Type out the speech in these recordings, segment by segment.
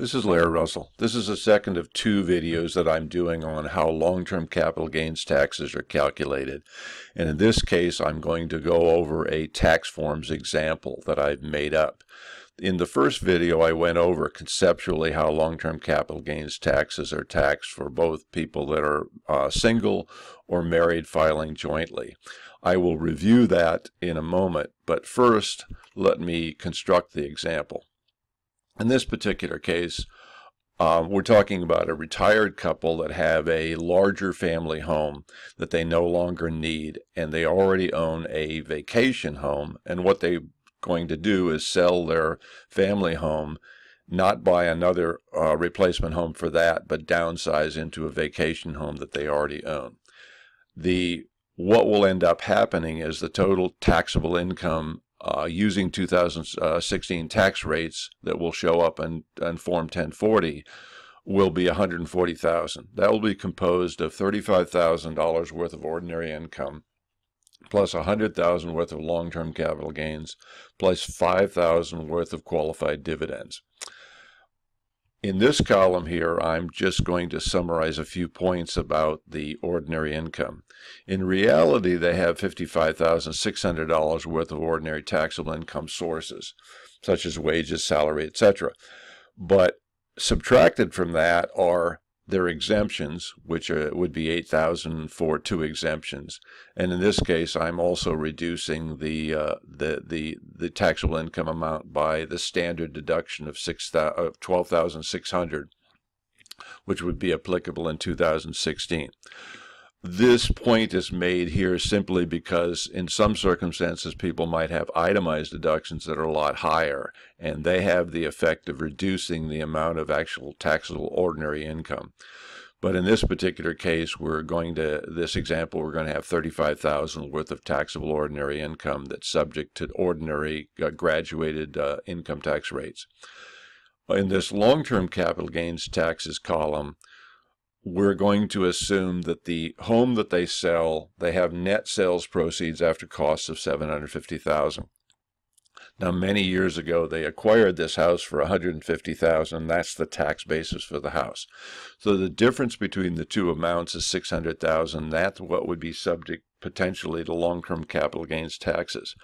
This is Larry Russell. This is the second of two videos that I'm doing on how long-term capital gains taxes are calculated. And in this case, I'm going to go over a tax forms example that I've made up. In the first video, I went over conceptually how long-term capital gains taxes are taxed for both people that are single or married filing jointly. I will review that in a moment, but first, let me construct the example. In this particular case, we're talking about a retired couple that have a larger family home that they no longer need, and they already own a vacation home. And what they're going to do is sell their family home, not buy another replacement home for that, but downsize into a vacation home that they already own. What will end up happening is the total taxable income using 2016 tax rates that will show up in Form 1040 will be $140,000. That will be composed of $35,000 worth of ordinary income, plus $100,000 worth of long-term capital gains, plus $5,000 worth of qualified dividends. In this column here, I'm just going to summarize a few points about the ordinary income. In reality, they have $55,600 worth of ordinary taxable income sources, such as wages, salary, etc. But subtracted from that are their exemptions, which would be $8,000 for two exemptions. And in this case, I'm also reducing the taxable income amount by the standard deduction of $12,600, which would be applicable in 2016. This point is made here simply because in some circumstances people might have itemized deductions that are a lot higher, and they have the effect of reducing the amount of actual taxable ordinary income. But in this particular case, this example, we're going to have $35,000 worth of taxable ordinary income that's subject to ordinary graduated income tax rates. In this long-term capital gains taxes column, we're going to assume that the home that they sell, they have net sales proceeds after costs of $750,000. Now, many years ago, they acquired this house for $150,000, and that's the tax basis for the house. So the difference between the two amounts is $600,000. That's what would be subject potentially to long-term capital gains taxes.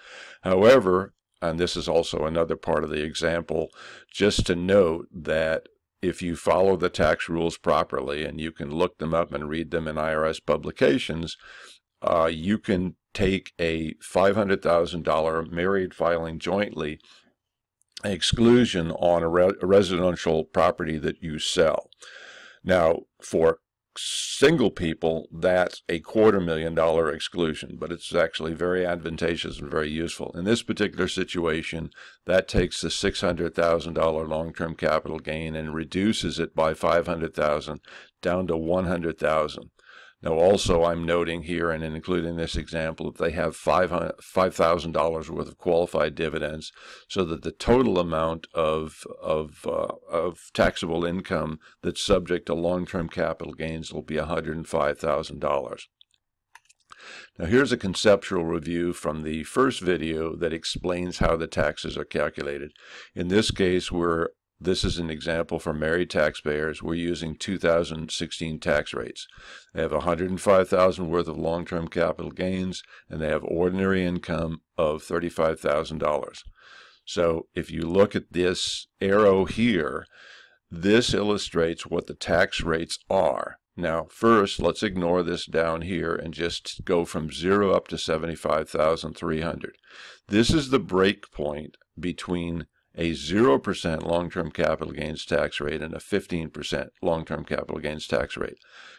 However, and this is also another part of the example, just to note that if you follow the tax rules properly, and you can look them up and read them in IRS publications, you can take a $500,000 married filing jointly exclusion on a residential property that you sell. Now, for single people, that's a $250,000 exclusion, but it's actually very advantageous and very useful. In this particular situation, that takes the $600,000 long-term capital gain and reduces it by $500,000 down to $100,000. Now, also, I'm noting here and including this example that they have $5,000 worth of qualified dividends, so that the total amount of taxable income that's subject to long-term capital gains will be $105,000. Now, here's a conceptual review from the first video that explains how the taxes are calculated. In this case, this is an example for married taxpayers. We're using 2016 tax rates. They have $105,000 worth of long-term capital gains, and they have ordinary income of $35,000. So if you look at this arrow here, this illustrates what the tax rates are. Now, first, let's ignore this down here and just go from 0 up to $75,300. This is the break point between a 0% long-term capital gains tax rate and a 15% long-term capital gains tax rate.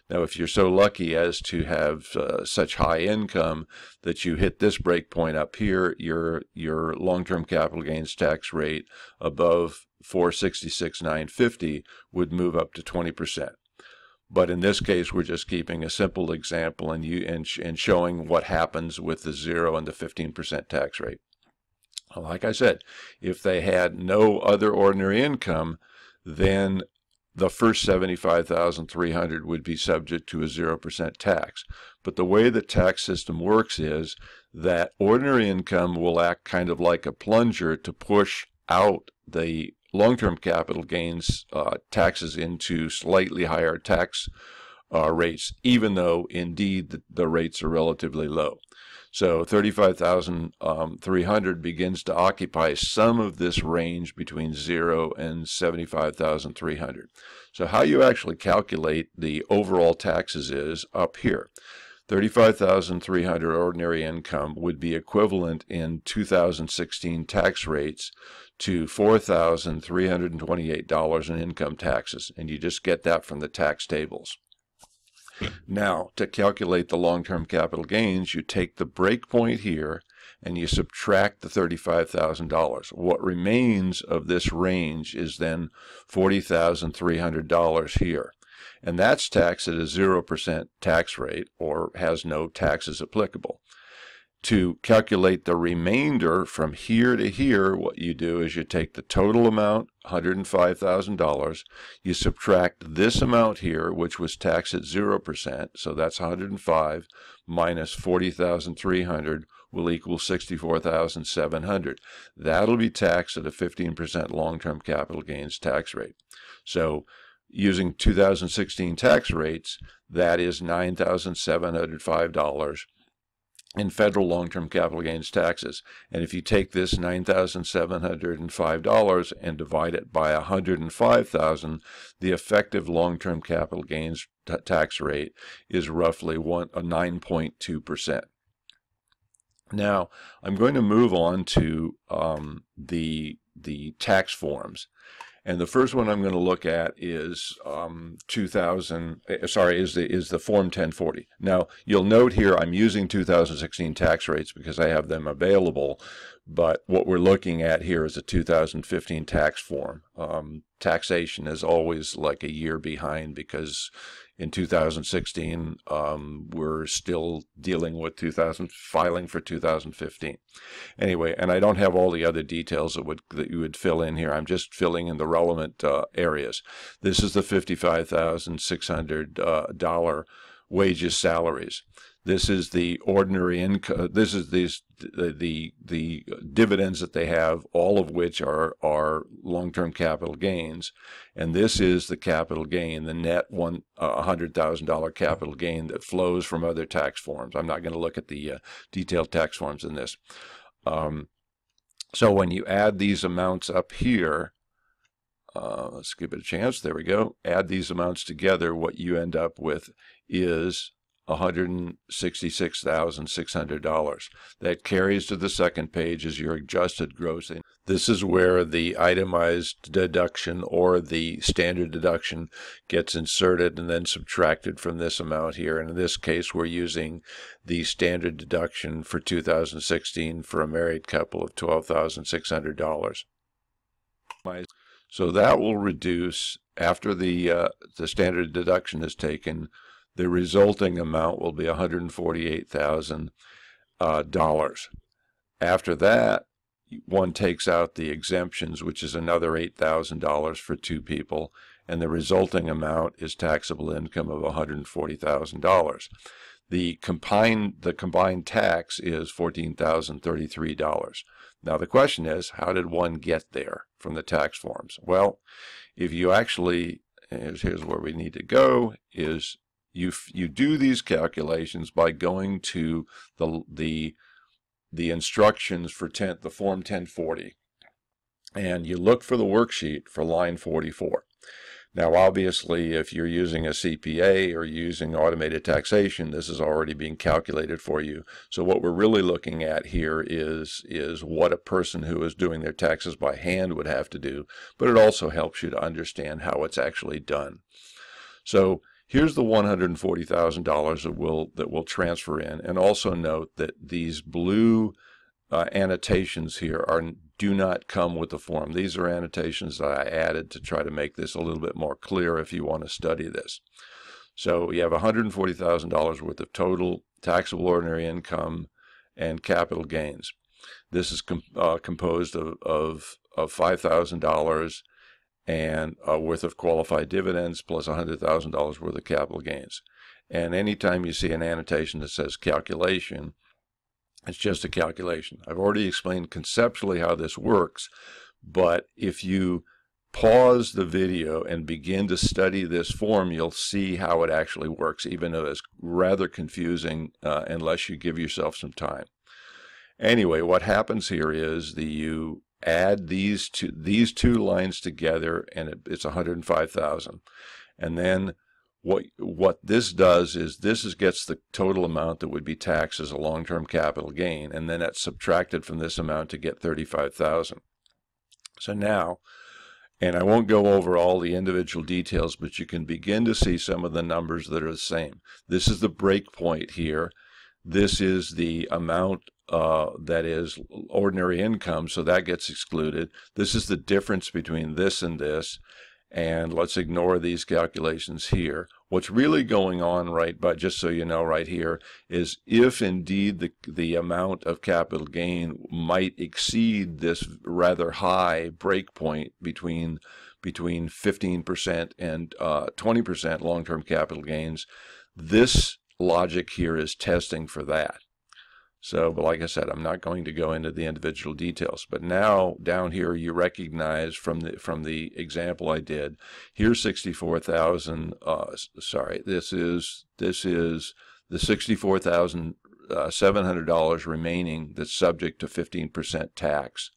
Now, if you're so lucky as to have such high income that you hit this breakpoint up here, your long-term capital gains tax rate above $466,950 would move up to 20%. But in this case, we're just keeping a simple example and showing what happens with the 0 and the 15% tax rate. Like I said, if they had no other ordinary income, then the first $75,300 would be subject to a 0% tax. But the way the tax system works is that ordinary income will act kind of like a plunger to push out the long-term capital gains taxes into slightly higher tax rates, even though indeed the rates are relatively low. So 35,300 begins to occupy some of this range between 0 and 75,300. So how you actually calculate the overall taxes is up here. 35,300 ordinary income would be equivalent in 2016 tax rates to $4,328 in income taxes, and you just get that from the tax tables. Now, to calculate the long-term capital gains, you take the breakpoint here and you subtract the $35,000. What remains of this range is then $40,300 here. And that's taxed at a 0% tax rate or has no taxes applicable. To calculate the remainder from here to here, what you do is you take the total amount, $105,000, you subtract this amount here, which was taxed at 0%, so that's 105 minus 40,300 will equal 64,700. That'll be taxed at a 15% long-term capital gains tax rate. So using 2016 tax rates, that is $9,705 in federal long-term capital gains taxes. And if you take this $9,705 and divide it by 105,000, the effective long-term capital gains tax rate is roughly 9.2%. Now, I'm going to move on to the tax forms. And the first one I'm going to look at is the Form 1040. Now, you'll note here I'm using 2016 tax rates because I have them available, but what we're looking at here is a 2015 tax form. Taxation is always like a year behind because in 2016, we're still dealing with filing for 2015. Anyway, and I don't have all the other details that you would fill in here. I'm just filling in the relevant areas. This is the $55,600 wages salaries. This is the ordinary income. This is the dividends that they have, all of which are long-term capital gains, and this is the capital gain, the net $100,000 capital gain that flows from other tax forms. I'm not going to look at the detailed tax forms in this. So when you add these amounts up here, let's give it a chance. There we go. Add these amounts together. What you end up with is $166,600. That carries to the second page as your adjusted gross income. This is where the itemized deduction or the standard deduction gets inserted and then subtracted from this amount here. And in this case, we're using the standard deduction for 2016 for a married couple of $12,600. So that will reduce, after the standard deduction is taken, the resulting amount will be $148,000. After that, one takes out the exemptions, which is another $8,000 for two people, and the resulting amount is taxable income of $140,000. The combined tax is $14,033. Now the question is, how did one get there from the tax forms? Well, if you actually, here's where we need to go, is you do these calculations by going to the instructions for the Form 1040, and you look for the worksheet for line 44. Now, obviously, if you're using a CPA or using automated taxation, this is already being calculated for you. So what we're really looking at here is what a person who is doing their taxes by hand would have to do, but it also helps you to understand how it's actually done. So here's the $140,000 that will transfer in, and also note that these blue annotations here do not come with the form. These are annotations that I added to try to make this a little bit more clear if you want to study this. So you have $140,000 worth of total taxable ordinary income and capital gains. This is composed of $5,000 and worth of qualified dividends plus $100,000 worth of capital gains. And anytime you see an annotation that says calculation, it's just a calculation. I've already explained conceptually how this works, but if you pause the video and begin to study this form, you'll see how it actually works, even though it's rather confusing unless you give yourself some time. Anyway, what happens here is you add these two lines together, and it's $105,000. And then what this does is this gets the total amount that would be taxed as a long-term capital gain, and then that's subtracted from this amount to get $35,000. So now, and I won't go over all the individual details, but you can begin to see some of the numbers that are the same. This is the break point here. This is the amount that is ordinary income, so that gets excluded. This is the difference between this and this. And let's ignore these calculations here. What's really going on, right, but just so you know right here, is if indeed the amount of capital gain might exceed this rather high breakpoint between 15% and 20% long-term capital gains, this logic here is testing for that. So, but like I said, I'm not going to go into the individual details. But now down here, you recognize from the example I did, here's 64,000. Sorry, this is the $64,700 remaining that's subject to 15% tax,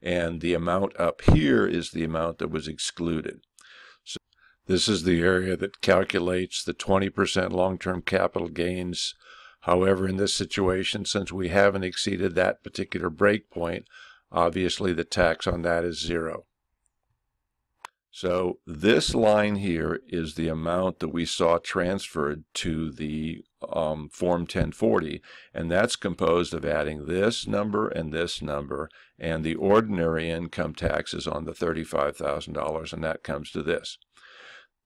and the amount up here is the amount that was excluded. So this is the area that calculates the 20% long-term capital gains. However, in this situation, since we haven't exceeded that particular breakpoint, obviously the tax on that is zero. So this line here is the amount that we saw transferred to the Form 1040, and that's composed of adding this number, and the ordinary income tax is on the $35,000, and that comes to this.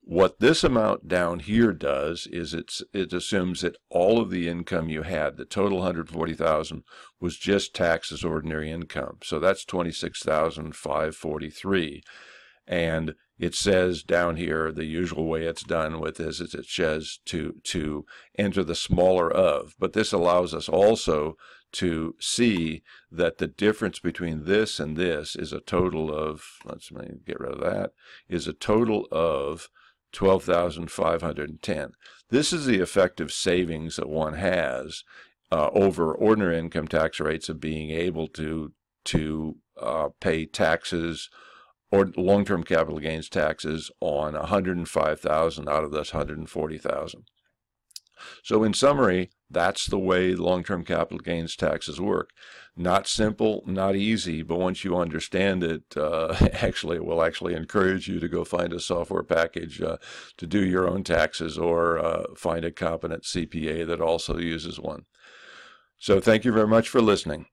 What this amount down here does is it assumes that all of the income you had, the total $140,000, was just taxed as ordinary income. So that's $26,543. And it says down here, the usual way it's done with this is it says to enter the smaller of. But this allows us also to see that the difference between this and this is a total of, let's get rid of that, is a total of $12,510. This is the effective savings that one has over ordinary income tax rates of being able to pay taxes or long-term capital gains taxes on $105,000 out of this $140,000. So in summary, that's the way long-term capital gains taxes work. Not simple, not easy, but once you understand it, actually, it will actually encourage you to go find a software package to do your own taxes, or find a competent CPA that also uses one. So thank you very much for listening.